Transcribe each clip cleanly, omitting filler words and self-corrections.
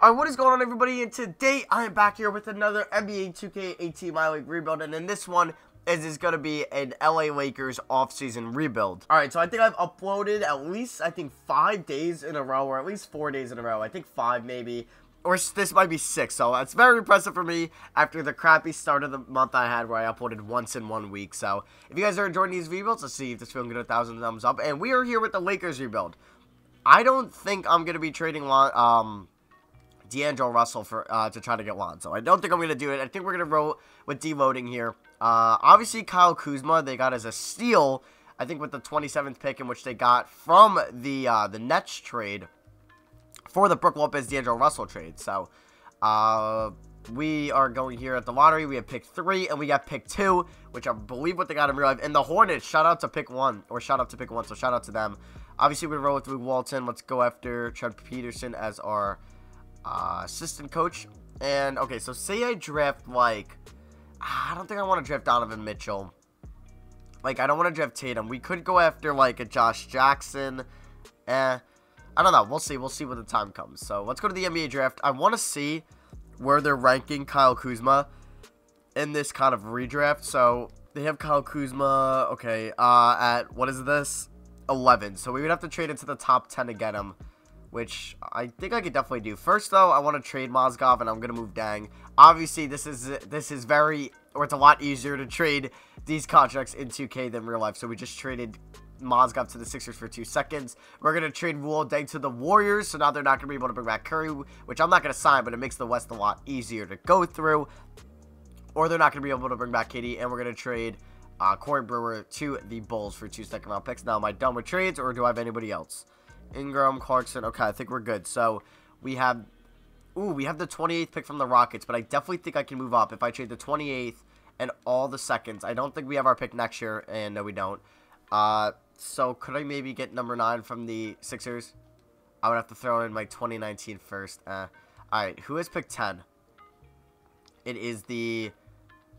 Alright, what is going on, everybody? And today I am back here with another NBA 2K18 My League rebuild, and in this one is going to be an LA LAKERS offseason rebuild. Alright, so I think I've uploaded at least, 5 days in a row, or at least 4 days in a row. I think 5 maybe, or this might be 6, so that's very impressive for me after the crappy start of the month I had where I uploaded once in 1 week. So if you guys are enjoying these rebuilds, let's see if this film can get 1,000 thumbs up. And we are here with the LAKERS rebuild. I don't think I'm going to be trading D'Angelo Russell for to try to get Lonzo. I don't think I'm going to do it. I think we're going to roll with deloading here. Obviously, Kyle Kuzma they got as a steal, I think, with the 27th pick, in which they got from the Nets trade for the Brook Lopez D'Angelo Russell trade. So we are going here at the lottery. We have pick 3 and we got pick 2, which I believe what they got in real life. And the Hornets, shout out to pick 1, or shout out to pick 1. So shout out to them. Obviously, we roll with Luke Walton. Let's go after Chad Peterson as our assistant coach. And okay, so say I draft, like, I don't think I want to draft Donovan Mitchell. Like, I don't want to draft Tatum. We could go after like a Josh Jackson. I don't know. We'll see. We'll see when the time comes. So let's go to the NBA draft. I want to see where they're ranking Kyle Kuzma in this kind of redraft. So they have Kyle Kuzma, okay, at what is this? 11. So we would have to trade into the top 10 to get him, which I think I could definitely do. First, though, I want to trade Mozgov, and I'm going to move Deng. Obviously, this is very, or it's a lot easier to trade these contracts in 2K than real life. So we just traded Mozgov to the Sixers for 2 seconds. We're going to trade Luol Deng to the Warriors, so now they're not going to be able to bring back Curry, which I'm not going to sign, but it makes the West a lot easier to go through. Or they're not going to be able to bring back KD, and we're going to trade Corey Brewer to the Bulls for 2 second-round picks. Now, am I done with trades, or do I have anybody else? Ingram, Clarkson. Okay, I think we're good. So we have, ooh, we have the 28th pick from the Rockets, but I definitely think I can move up if I trade the 28th and all the seconds. I don't think we have our pick next year, and no, we don't. So could I maybe get number 9 from the Sixers? I would have to throw in my 2019 first. All right, who has pick 10? It is the,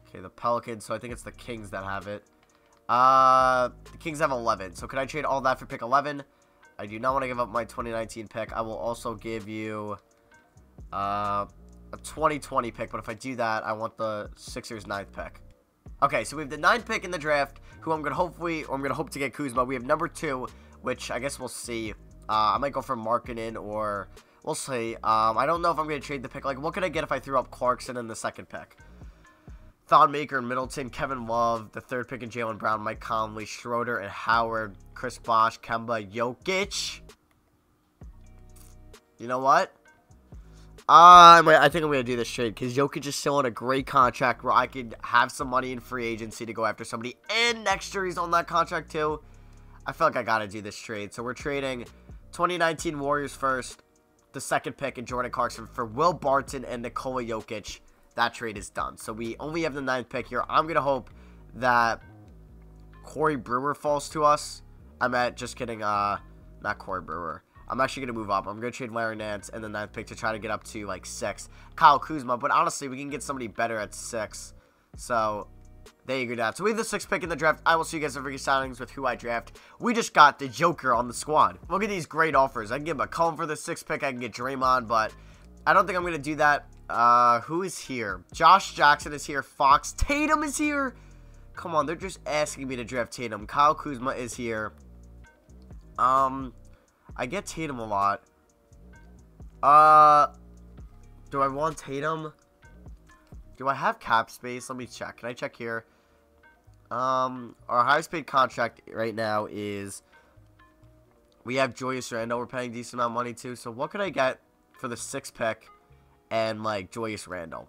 okay, the Pelicans. So I think it's the Kings that have it. The Kings have 11. So could I trade all that for pick 11? I do not want to give up my 2019 pick. I will also give you a 2020 pick. But if I do that, I want the Sixers' 9th pick. Okay, so we have the 9th pick in the draft, who I'm going to hopefully, or I'm going to hope to get Kuzma. We have number 2, which I guess we'll see. I might go for Markkanen, or we'll see. I don't know if I'm going to trade the pick. Like, what could I get if I threw up Clarkson in the 2nd pick? Thonmaker and Middleton, Kevin Love, the 3rd pick in Jaylen Brown, Mike Conley, Schroeder and Howard, Chris Bosh, Kemba, Jokic. You know what? I think I'm going to do this trade because Jokic is still on a great contract where I could have some money in free agency to go after somebody. And next year he's on that contract too. I feel like I got to do this trade. So we're trading 2019 Warriors first, the 2nd pick in Jordan Clarkson for Will Barton and Nikola Jokic. That trade is done. So we only have the 9th pick here. I'm going to hope that Corey Brewer falls to us. Just kidding. Not Corey Brewer. I'm actually going to move up. I'm going to trade Larry Nance and the 9th pick to try to get up to like 6. Kyle Kuzma. But honestly, we can get somebody better at 6. So there you go, Dad. So we have the 6th pick in the draft. I will see you guys in free signings with who I draft. We just got the Joker on the squad. Look at these great offers. I can get McCollum for the 6th pick. I can get Draymond, but I don't think I'm going to do that. Who is here? Josh Jackson is here. Fox. Tatum is here. Come on, they're just asking me to draft Tatum. Kyle Kuzma is here. I get Tatum a lot. Do I want Tatum? Do I have cap space? Let me check. Can I check here? Our highest paid contract right now is, we have Julius Randle. We're paying a decent amount of money too. So what could I get for the 6th pick? And, like, Julius Randle.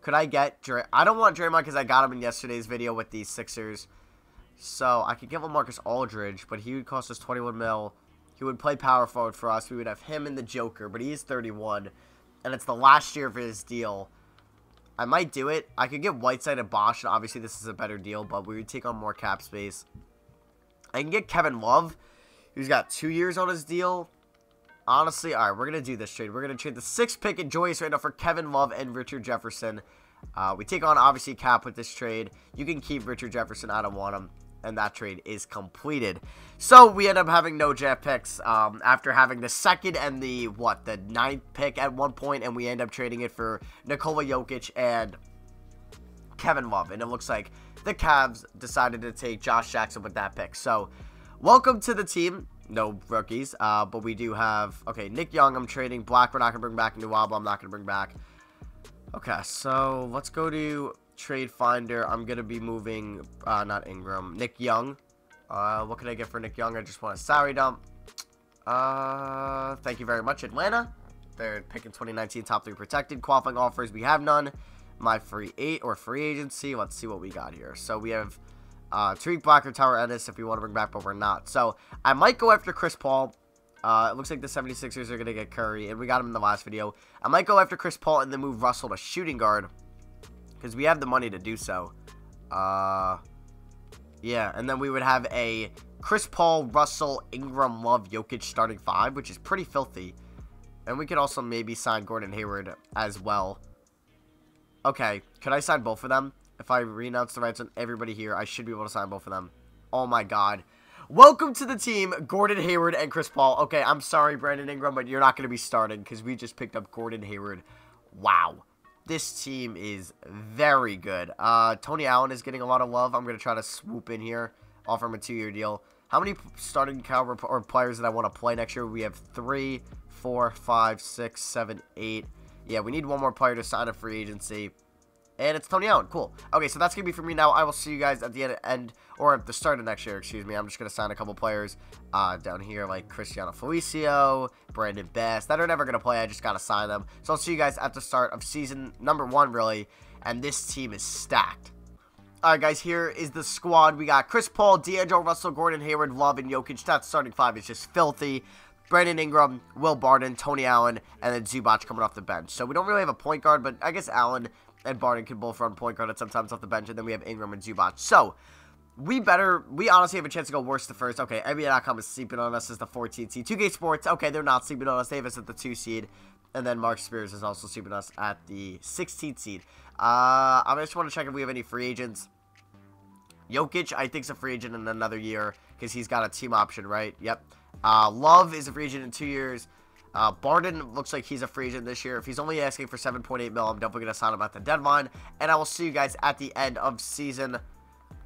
Could I get Draymond? I don't want Draymond because I got him in yesterday's video with the Sixers. So I could give him Marcus Aldridge, but he would cost us 21 mil. He would play power forward for us. We would have him and the Joker, but he is 31. And it's the last year of his deal. I might do it. I could get Whiteside and Bosh, and obviously this is a better deal, but we would take on more cap space. I can get Kevin Love, who's got 2 years on his deal. Honestly, all right, we're going to do this trade. We're going to trade the 6th pick in Julius Randle for Kevin Love and Richard Jefferson. We take on, obviously, cap with this trade. You can keep Richard Jefferson. I don't want him. and that trade is completed. So we end up having no draft picks after having the second and the ninth pick at one point, and we end up trading it for Nikola Jokic and Kevin Love, and it looks like the Cavs decided to take Josh Jackson with that pick. So welcome to the team. No rookies, but we do have, okay, Nick Young I'm trading. Black we're not going to bring back. Nwaba I'm not going to bring back. Okay, so let's go to Trade Finder. I'm going to be moving, not Ingram, Nick Young. What can I get for Nick Young? I just want a salary dump. Thank you very much, Atlanta. They're picking 2019 top 3 protected. Qualifying offers, we have none. My free agency. Let's see what we got here. So we have Tariq Black or Tower Ennis if we want to bring back, but we're not. So I might go after Chris Paul. It looks like the 76ers are going to get Curry, and we got him in the last video. I might go after Chris Paul and then move Russell to shooting guard because we have the money to do so. Yeah, and then we would have a Chris Paul, Russell, Ingram, Love, Jokic starting five, which is pretty filthy. And we could also maybe sign Gordon Hayward as well. Okay, could I sign both of them? If I renounce the rights on everybody here, I should be able to sign both of them. Oh my god. Welcome to the team, Gordon Hayward and Chris Paul. Okay, I'm sorry, Brandon Ingram, but you're not going to be starting because we just picked up Gordon Hayward. Wow. This team is very good. Tony Allen is getting a lot of love. I'm going to try to swoop in here, offer him a 2-year deal. How many starting caliber or players that I want to play next year? We have 3, 4, 5, 6, 7, 8. Yeah, we need one more player to sign a free agency. And it's Tony Allen. Cool. Okay, so that's going to be for me now. I will see you guys at the end or at the start of next year, excuse me. I'm just going to sign a couple players down here like Cristiano Felicio, Brandon Best, that are never going to play. I just got to sign them. So I'll see you guys at the start of season number 1, really. And this team is stacked. Alright guys, here is the squad. We got Chris Paul, D'Angelo Russell, Gordon Hayward, Love, and Jokic. That starting five is just filthy. Brandon Ingram, Will Barton, Tony Allen, and then Zubac coming off the bench. So we don't really have a point guard, but I guess Allen and Barton can both run point guard and sometimes off the bench, and then we have Ingram and Zubac. So we honestly have a chance to go worse to first. Okay, NBA.com is sleeping on us as the 14 seed. 2K Sports, okay, they're not sleeping on us. They have us at the 2 seed, and then Mark Spears is also sleeping on us at the 16th seed. I just want to check if we have any free agents. Jokic, I think, is a free agent in another year because he's got a team option, right? Yep. Love is a free agent in 2 years. Barton looks like he's a free agent this year. If he's only asking for 7.8 mil, I'm definitely going to sign him at the deadline. And I will see you guys at the end of season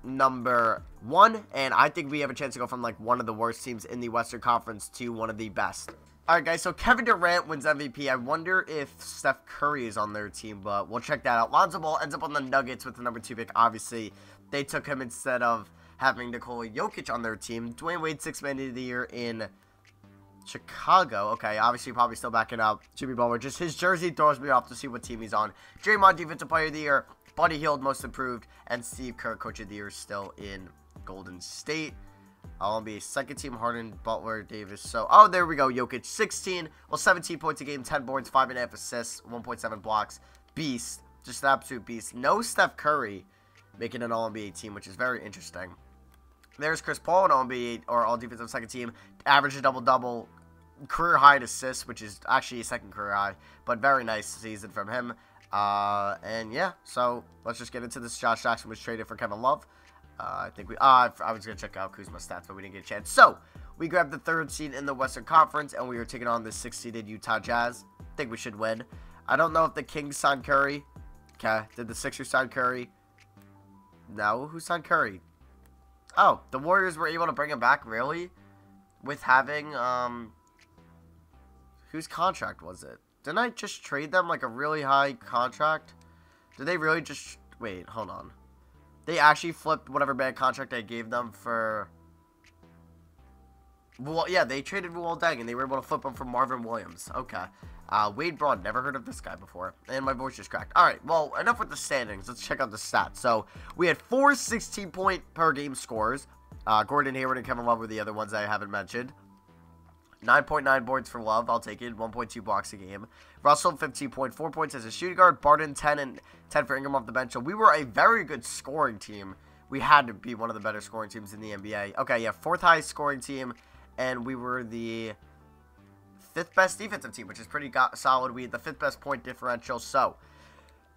number 1. And I think we have a chance to go from like one of the worst teams in the Western Conference to one of the best. Alright guys, so Kevin Durant wins MVP. I wonder if Steph Curry is on their team, but we'll check that out. Lonzo Ball ends up on the Nuggets with the number 2 pick. Obviously, they took him instead of having Nikola Jokic on their team. Dwyane Wade, 6th man of the year in Chicago. Okay, obviously probably still backing up Jimmy Butler. Just his jersey throws me off to see what team he's on. Draymond, defensive player of the year. Buddy Hield, most improved. And Steve Kerr, coach of the year, still in Golden State. I'll be second team, Harden, Butler, Davis. So, oh, there we go. Jokic, 16. Well, 17 points a game, 10 boards, 5.5 assists, 1.7 blocks. Beast. Just an absolute beast. No Steph Curry making an All-NBA team, which is very interesting. There's Chris Paul, an All-NBA or All-Defensive second team. Average a double-double. Career high in assists, which is actually a second career high, but very nice season from him. And yeah, so let's just get into this. Josh Jackson was traded for Kevin Love. I think I was gonna check out Kuzma's stats, but we didn't get a chance. So we grabbed the 3rd seed in the Western Conference, and we were taking on the 6th-seeded Utah Jazz. I think we should win. I don't know if the Kings signed Curry. Okay, did the Sixers sign Curry? No, who signed Curry? Oh, the Warriors were able to bring him back, really, with having whose contract was it? Didn't I just trade them like a really high contract? Did they really just... Wait, hold on. They actually flipped whatever bad contract I gave them for... Well, yeah, they traded Luol Deng and they were able to flip him for Marvin Williams. Okay. Wade Braun, never heard of this guy before. And my voice just cracked. Alright, well, enough with the standings. Let's check out the stats. So, we had 4 16-point per game scores. Gordon Hayward and Kevin Love were the other ones I haven't mentioned. 9.9 boards for Love. I'll take it. 1.2 blocks a game. Russell, 15.4 points as a shooting guard. Barton, 10 and 10 for Ingram off the bench. So we were a very good scoring team. We had to be one of the better scoring teams in the NBA. Okay, yeah, 4th highest scoring team. And we were the 5th best defensive team, which is pretty solid. We had the 5th best point differential. So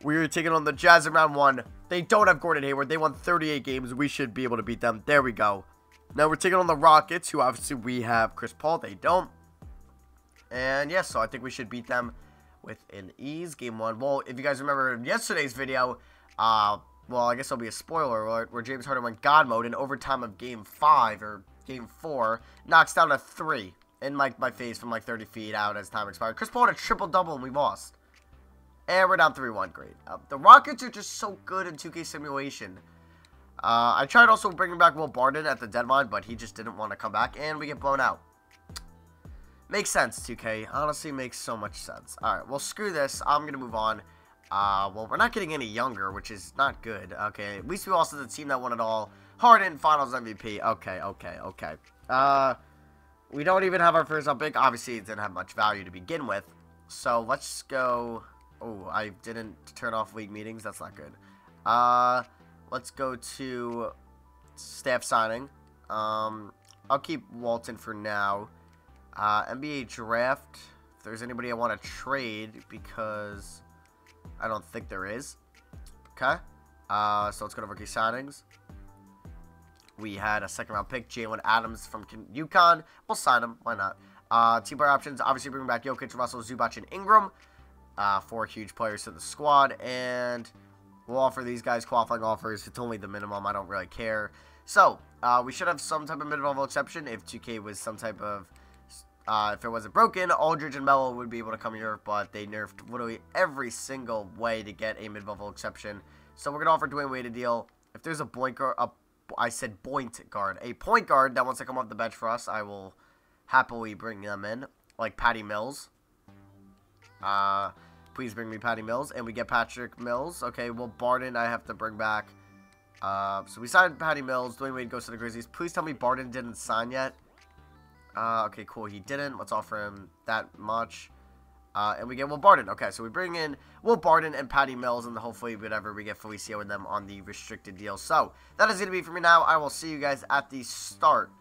We're taking on the Jazz in round one. They don't have Gordon Hayward. They won 38 games. We should be able to beat them. There we go. Now we're taking on the Rockets, who obviously we have Chris Paul. They don't. And yes, so I think we should beat them with an ease. Game one. Well, if you guys remember yesterday's video, well, I guess it'll be a spoiler alert, where James Harden went God mode in overtime of game five or game four, knocks down a three in my face from like 30 feet out as time expired. Chris Paul had a triple double and we lost. And we're down 3-1. Great. The Rockets are just so good in 2K simulation. I tried also bringing back Will Barton at the deadline, but he just didn't want to come back, and we get blown out. Makes sense, 2K. Honestly, makes so much sense. All right, well, screw this. I'm going to move on. Well, we're not getting any younger, which is not good. Okay, at least we lost to the team that won it all. Harden, Finals MVP. Okay, okay, okay. We don't even have our first up pick. Obviously, it didn't have much value to begin with. So, let's go... Oh, I didn't turn off league meetings. That's not good. Let's go to staff signing. I'll keep Walton for now. NBA draft. If there's anybody I want to trade, because I don't think there is. Okay. So let's go to rookie signings. We had a second round pick, Jalen Adams from UConn. We'll sign him. Why not? Team player options. Obviously, bring back Jokic, Russell, Zubac, and Ingram. Four huge players to the squad, and we'll offer these guys qualifying offers. It's only the minimum. I don't really care. So, we should have some type of mid-level exception if 2K was some type of, if it wasn't broken, Aldridge and Melo would be able to come here, but they nerfed literally every single way to get a mid-level exception. So, we're going to offer Dwyane Wade a deal. If there's a point guard that wants to come off the bench for us, I will happily bring them in, like Patty Mills. Please bring me Patty Mills, and we get Patrick Mills. Okay, well, Barton I have to bring back. So we signed Patty Mills. Dwyane Wade goes to the Grizzlies. Please tell me Barton didn't sign yet. Okay, cool. He didn't. Let's offer him that much. And we get Will Barton. Okay, so we bring in Will Barton and Patty Mills, and hopefully whatever we get Felicio and them on the restricted deal. So, that is going to be for me now. I will see you guys at the start.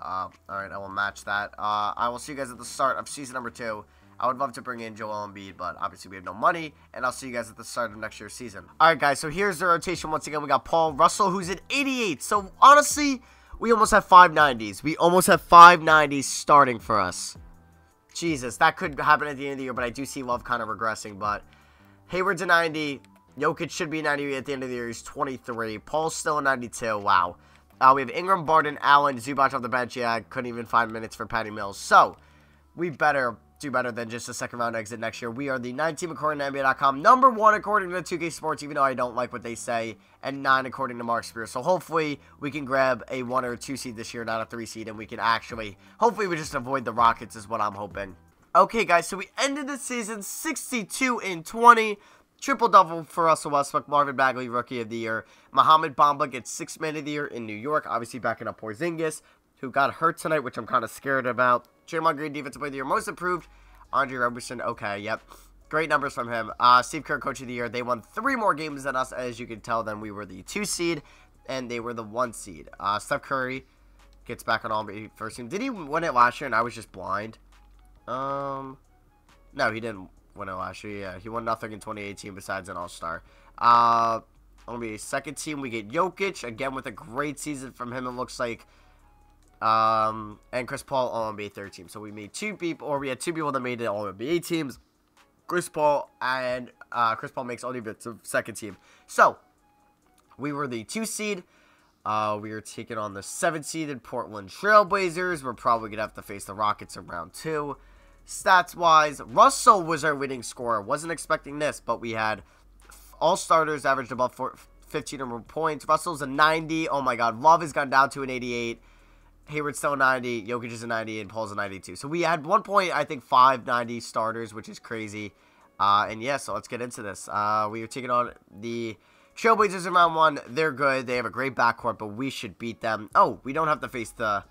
Alright, I will match that. I will see you guys at the start of season number 2. I would love to bring in Joel Embiid, but obviously we have no money, and I'll see you guys at the start of next year's season. Alright guys, so here's the rotation once again. We got Paul Russell, who's at 88, so honestly, we almost have 590s. We almost have 590s starting for us. Jesus, that could happen at the end of the year, but I do see Love kind of regressing, but Hayward's a 90, Jokic should be 90 at the end of the year, he's 23, Paul's still a 92, wow. We have Ingram, Barton, Allen, Zubac off the bench, yeah, I couldn't even find minutes for Patty Mills, so we better... do better than just a second round exit next year. We are the 9th team according to NBA.com, number 1 according to 2K Sports, even though I don't like what they say, and 9 according to Mark Spears. So hopefully we can grab a 1 or 2 seed this year, not a 3 seed, and we can actually, hopefully we just avoid the Rockets is what I'm hoping. Okay guys, so we ended the season 62-20, triple-double for Russell Westbrook, Marvin Bagley Rookie of the Year, Mohamed Bamba gets 6th man of the year in New York, obviously backing up Porzingis, who got hurt tonight, which I'm kind of scared about. Draymond Green, Defensive Player of the Year, Most Improved. Andre Roberson, okay, yep. Great numbers from him. Steve Kerr, Coach of the Year. They won 3 more games than us, as you can tell. Then we were the 2 seed, and they were the 1 seed. Steph Curry gets back on all first team. Did he win it last year, and I was just blind? No, he didn't win it last year. Yeah, he won nothing in 2018 besides an All-Star. NBA second team, we get Jokic. Again, with a great season from him, it looks like. And Chris Paul All-NBA third team. So we made 2 people, or we had 2 people that made it All-NBA teams. Chris Paul and Chris Paul makes All-Defensive second team. So we were the 2 seed. We are taking on the 7 seeded Portland Trailblazers. We're probably gonna have to face the Rockets in round 2. Stats wise, Russell was our winning scorer. Wasn't expecting this, but we had all starters averaged above 15 or more points. Russell's a 90. Oh my God, Love has gone down to an 88. Hayward's still a 90, Jokic is a 90, and Paul's a 92. So we had 1 point, I think, 5 90 starters, which is crazy. And yeah, so let's get into this. We are taking on the Trailblazers in round 1. They're good. They have a great backcourt, but we should beat them. Oh, we don't have to face the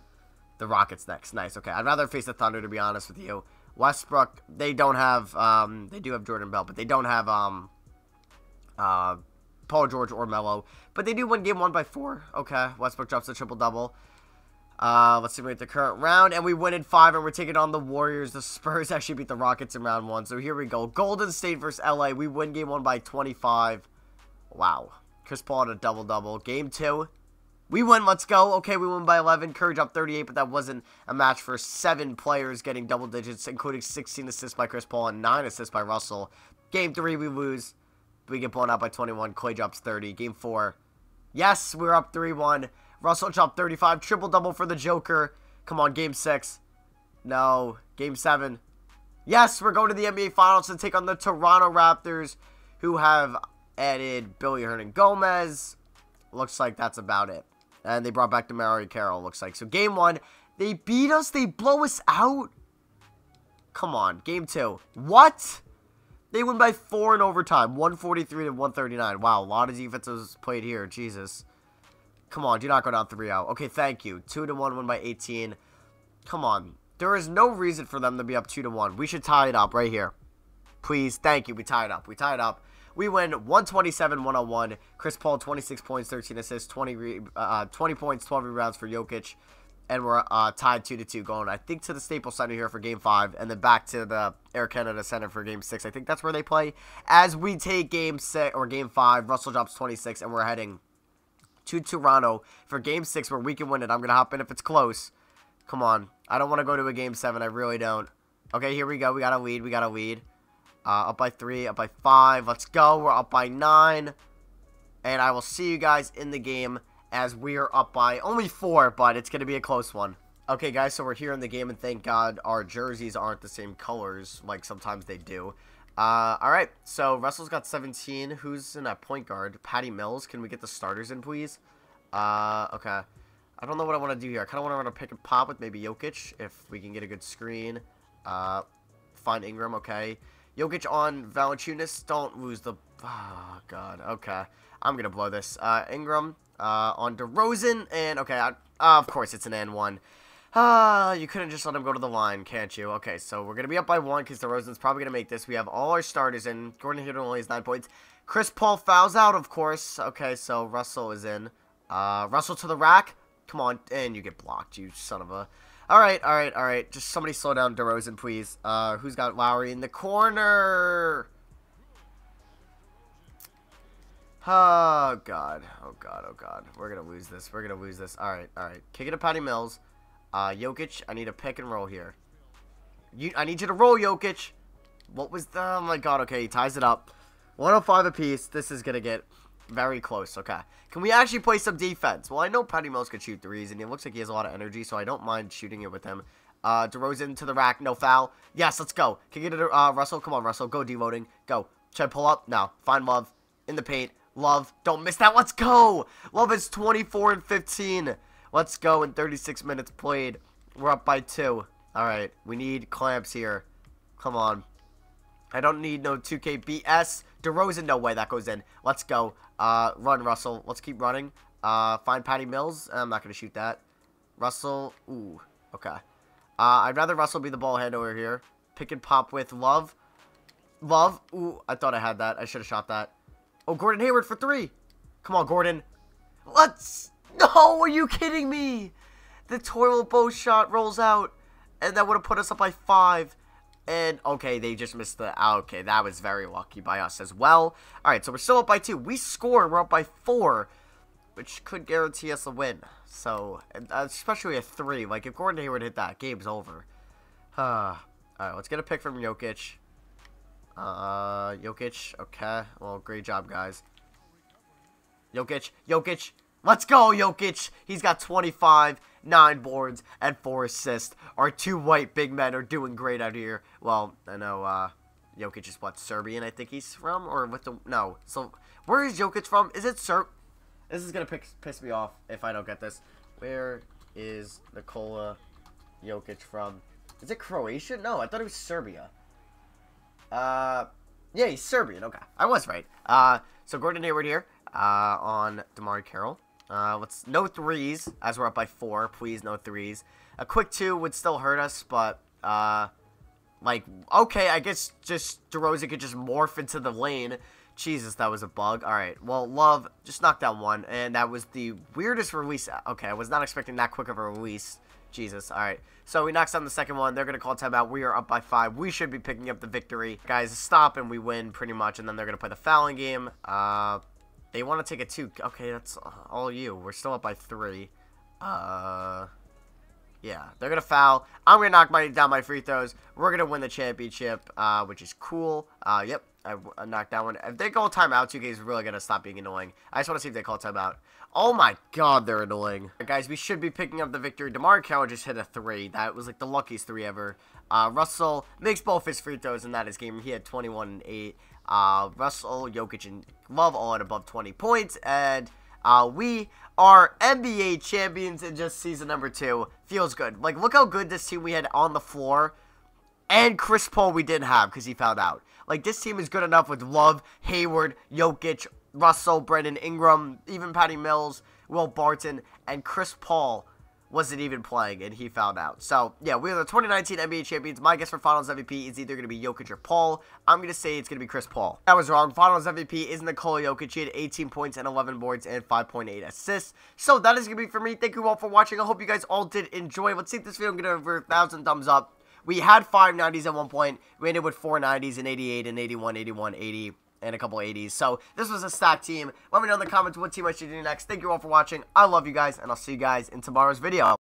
Rockets next. Nice. Okay, I'd rather face the Thunder, to be honest with you. Westbrook, they don't have, they do have Jordan Bell, but they don't have, Paul George or Melo. But they do win game 1 by 4. Okay, Westbrook drops a triple-double. Let's see, we're at the current round, and we win in 5, and we're taking on the Warriors. The Spurs actually beat the Rockets in round 1, so here we go. Golden State versus LA. We win game 1 by 25. Wow. Chris Paul had a double-double. Game 2. We win. Let's go. Okay, we win by 11. Curry dropped 38, but that wasn't a match for 7 players getting double digits, including 16 assists by Chris Paul and 9 assists by Russell. Game 3, we lose. We get blown out by 21. Clay drops 30. Game 4. Yes, we're up 3-1. Russell dropped 35. Triple-double for the Joker. Come on, Game 6. No. Game 7. Yes, we're going to the NBA Finals to take on the Toronto Raptors, who have added Billy Hernangomez. Looks like that's about it. And they brought back DeMario Carroll, looks like. So, Game 1, they beat us. They blow us out. Come on. Game 2. What? They win by 4 in overtime. 143 to 139. Wow, a lot of defenses played here. Jesus. Come on, do not go down 3-0. Okay, thank you. 2-1, win by 18. Come on. There is no reason for them to be up 2-1. We should tie it up right here. Please, thank you. We tie it up. We tie it up. We win 127-101. Chris Paul, 26 points, 13 assists, 20 points, 12 rebounds for Jokic. And we're tied 2-2 going, I think, to the Staples Center here for Game 5. And then back to the Air Canada Center for Game 6. I think that's where they play. As we take Game 6 or Game 5, Russell drops 26, and we're heading to Toronto for Game 6 where we can win it. I'm going to hop in if it's close. Come on. I don't want to go to a Game 7. I really don't. Okay, here we go. We got a lead. We got a lead. Up by 3, up by 5. Let's go. We're up by 9. And I will see you guys in the game as we are up by only 4, but it's going to be a close one. Okay, guys, so we're here in the game, and thank God our jerseys aren't the same colors like sometimes they do. All right, so Russell's got 17. Who's in that point guard? Patty Mills. Can we get the starters in, please? Okay. I don't know what I want to do here. I kind of want to run a pick and pop with maybe Jokic if we can get a good screen. Find Ingram. Okay. Jokic on Valanciunas. Don't lose the... Oh, God. Okay. I'm going to blow this. Ingram on DeRozan. And, okay, of course it's an N1. You couldn't just let him go to the line, can't you? Okay, so we're going to be up by 1 because DeRozan's probably going to make this. We have all our starters in. Gordon Hayward only has 9 points. Chris Paul fouls out, of course. Okay, so Russell is in. Russell to the rack. Come on. And you get blocked, you son of a... All right, all right, all right. Just somebody slow down DeRozan, please. Who's got Lowry in the corner? Oh, God. Oh, God. Oh, God. We're going to lose this. We're going to lose this. All right, all right. Kick it to Patty Mills. Jokic, I need a pick and roll here. I need you to roll, Jokic. What was the... Oh, my God. Okay, he ties it up. 105 apiece. This is going to get very close. Okay. Can we actually play some defense? Well, I know Patty Mills could shoot threes, and it looks like he has a lot of energy, so I don't mind shooting it with him. DeRozan to the rack. No foul. Yes, let's go. Kick it to Russell. Come on, Russell. Go deloading. Go. Should I pull up? No. Find Love. In the paint. Love. Don't miss that. Let's go. Love is 24 and 15. Let's go in 36 minutes played. We're up by 2. All right. We need clamps here. Come on. I don't need no 2K BS. DeRozan, no way. That goes in. Let's go. Run, Russell. Let's keep running. Find Patty Mills. I'm not going to shoot that. Russell. Ooh. Okay. I'd rather Russell be the ball handler here. Pick and pop with Love. Love. Ooh. I thought I had that. I should have shot that. Oh, Gordon Hayward for 3. Come on, Gordon. Let's... No, are you kidding me? The toilet bowl shot rolls out, and that would have put us up by 5. And, okay, they just missed the... Okay, that was very lucky by us as well. All right, so we're still up by 2. We score, we're up by 4, which could guarantee us a win. So, especially a 3. Like, if Gordon Hayward hit that, game's over. All right, let's get a pick from Jokic. Jokic, okay. Well, great job, guys. Jokic, Jokic. Let's go, Jokic. He's got 25, 9 boards, and 4 assists. Our 2 white big men are doing great out here. Well, I know Jokic is, what, Serbian, I think he's from? Or with the... No. So, where is Jokic from? Is it Serb? This is going to piss me off if I don't get this. Where is Nikola Jokic from? Is it Croatia? No, I thought it was Serbia. Yeah, he's Serbian. Okay, I was right. So, Gordon Hayward here on DeMar Carroll. Let's no threes as we're up by 4. Please, no threes. A quick 2 would still hurt us, but like, okay, I guess just DeRozan could just morph into the lane, Jesus, that was a bug. All right, well, Love just knocked down one, and that was the weirdest release. Okay, I was not expecting that quick of a release. Jesus, all right. So he knocks down the second one. They're going to call timeout. We are up by 5. We should be picking up the victory. Guys, stop, and we win pretty much, and then they're going to play the fouling game. They want to take a 2. Okay, that's all you. We're still up by 3. Yeah, they're going to foul. I'm going to knock down my free throws. We're going to win the championship, which is cool. Yep, I knocked down one. If they call timeout, 2K is really going to stop being annoying. I just want to see if they call timeout. Oh, my God, they're annoying. Right, guys, we should be picking up the victory. DeMar Howard just hit a 3. That was, like, the luckiest 3 ever. Russell makes both his free throws, and that is game. He had 21 and 8. Russell, Jokic, and Love all at above 20 points, and... we are NBA champions in just season number 2. Feels good. Like, look how good this team we had on the floor. And Chris Paul we didn't have because he fouled out. Like, this team is good enough with Love, Hayward, Jokic, Russell, Brandon Ingram, even Patty Mills, Will Barton, and Chris Paul wasn't even playing, and he fouled out. So, yeah, we are the 2019 NBA champions. My guess for Finals MVP is either going to be Jokic or Paul. I'm going to say it's going to be Chris Paul. I was wrong. Finals MVP is Nikola Jokic. He had 18 points and 11 boards and 5.8 assists. So, that is going to be for me. Thank you all for watching. I hope you guys all did enjoy. Let's see if this video can get over 1,000 thumbs up. We had 590s at one point. We ended with 490s and 88 and 81, 81, 80. And a couple 80s. So, this was a stacked team. Let me know in the comments what team I should do next. Thank you all for watching. I love you guys, and I'll see you guys in tomorrow's video.